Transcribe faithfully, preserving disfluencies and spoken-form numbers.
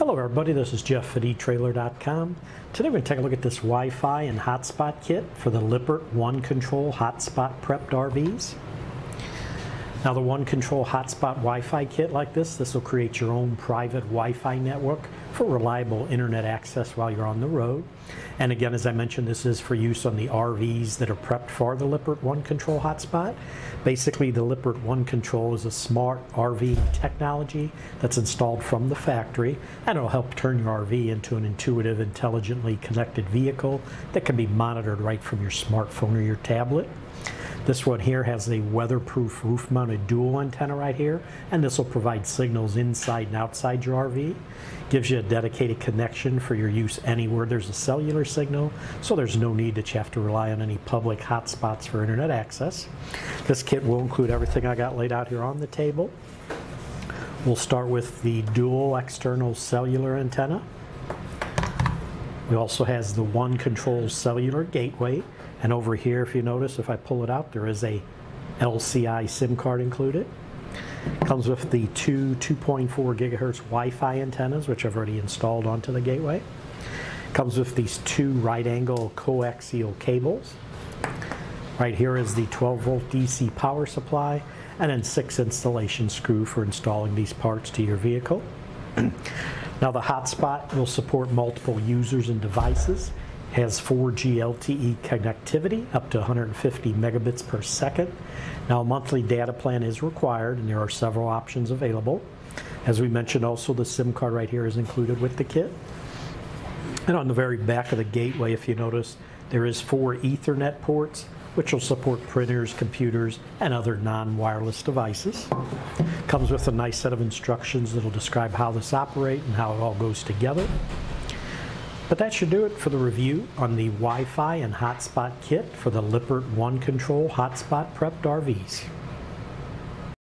Hello everybody, this is Jeff at e trailer dot com. Today we're going to take a look at this Wi-Fi and hotspot kit for the Lippert OneControl hotspot prepped R Vs. Now the OneControl hotspot Wi-Fi kit like this, this will create your own private Wi-Fi network for reliable internet access while you're on the road. And again, as I mentioned, this is for use on the R Vs that are prepped for the Lippert OneControl hotspot. Basically, the Lippert OneControl is a smart R V technology that's installed from the factory, and it'll help turn your R V into an intuitive, intelligently connected vehicle that can be monitored right from your smartphone or your tablet. This one here has a weatherproof roof-mounted dual antenna right here, and this will provide signals inside and outside your R V. Gives you a dedicated connection for your use anywhere there's a cellular signal, so there's no need that you have to rely on any public hotspots for internet access. This kit will include everything I got laid out here on the table. We'll start with the dual external cellular antenna. It also has the OneControl cellular gateway, and over here, if you notice, if I pull it out, there is a L C I SIM card included. Comes with the two 2.4 gigahertz Wi-Fi antennas, which I've already installed onto the gateway. Comes with these two right-angle coaxial cables. Right here is the twelve volt D C power supply, and then six installation screw for installing these parts to your vehicle. Now the hotspot will support multiple users and devices. Has four G L T E connectivity up to one hundred fifty megabits per second. Now a monthly data plan is required, and there are several options available. As we mentioned, also the SIM card right here is included with the kit. And on the very back of the gateway, if you notice, there is four Ethernet ports, which will support printers, computers, and other non-wireless devices. Comes with a nice set of instructions that will describe how this operates and how it all goes together. But that should do it for the review on the Wi-Fi and hotspot kit for the Lippert OneControl hotspot prepped R Vs.